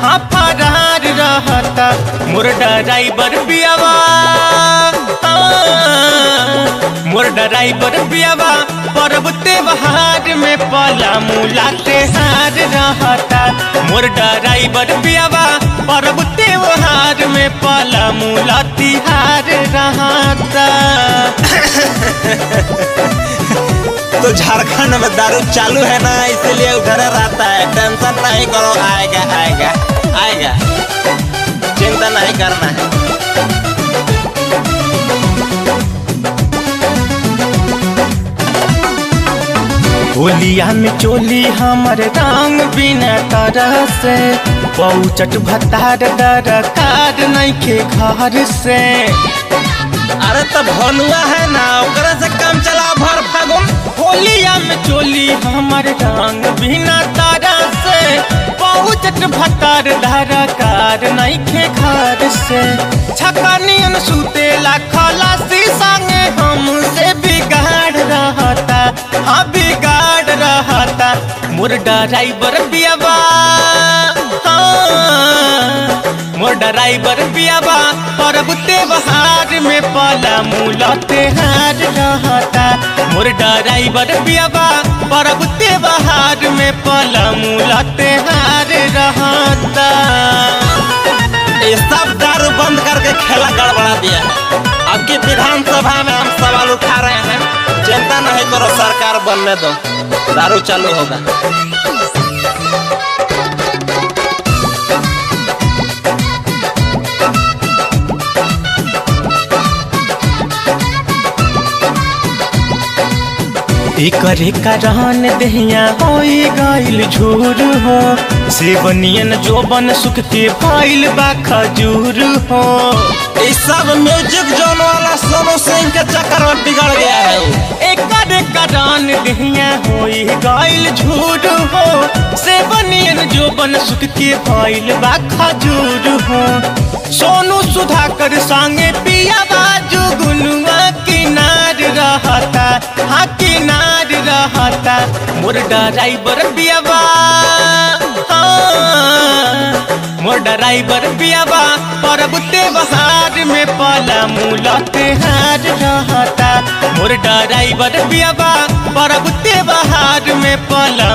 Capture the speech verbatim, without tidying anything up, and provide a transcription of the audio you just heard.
फरार रहता मोर ड्राइवर बियावा, मोर ड्राइवर बियावा पर्व त्योहार में पला मूला के हार रहता मोर ड्राइवर बियावा पर्व त्योहार में पला मूला तिहार रहता। तो झारखंड में दारू चालू है ना, इसलिए उधर रहता है। टेंशन नहीं करो, आएगा आएगा आएगा, चिंता नहीं करना है। होलिया में चोली हमारे रंग बिना तरह से पहुँचत भतार दरकार नहीं के घर से। अरे तब भनुआ है ना, ओकरा से कम चला भर फागुन। होलिया में चोली हमारे रंग बिना तारा से पहुँचत भतार धारकार नइखे घर से। छकानियन सुतेला खलासी संगे हमसे बिगाड़ रहता, हाँ बिगाड़ रहता मोर ड्राइवर बियावा, मोर ड्राइवर बियावा पर्व त्योहार में पला मूला तिहार रहता मोर ड्राइवर बियावा पर्व त्योहार में पला मूला तिहार रहता। सब दारू बंद करके खेला गड़बड़ा दिया। अब की विधानसभा में हम सवाल उठा रहे हैं, चिंता नहीं करो, सरकार बनने दो, दारू चालू होगा। एकरे कारण दहिया होई गइल झूर हो, सेवनियन जोबन सुखते भइल बा खजूर हो। ई सब म्यूजिक जोन वाला सोनू सिंह के चक्कर में बिगड़ गया है। एकरे कारण दहिया होई गइल झूर हो, सेवनियन जोबन सुखते भइल बा खजूर हो। सोनू सुधाकर संगे पिया बाजू गुनुआ किनार रहता, हाँ किनार रहता मोर ड्राइवर बियावा, मोर ड्राइवर बियावा पर्व त्योहार में पला मूला तिहार रहता मोर ड्राइवर बियावा पर्व त्योहार में पला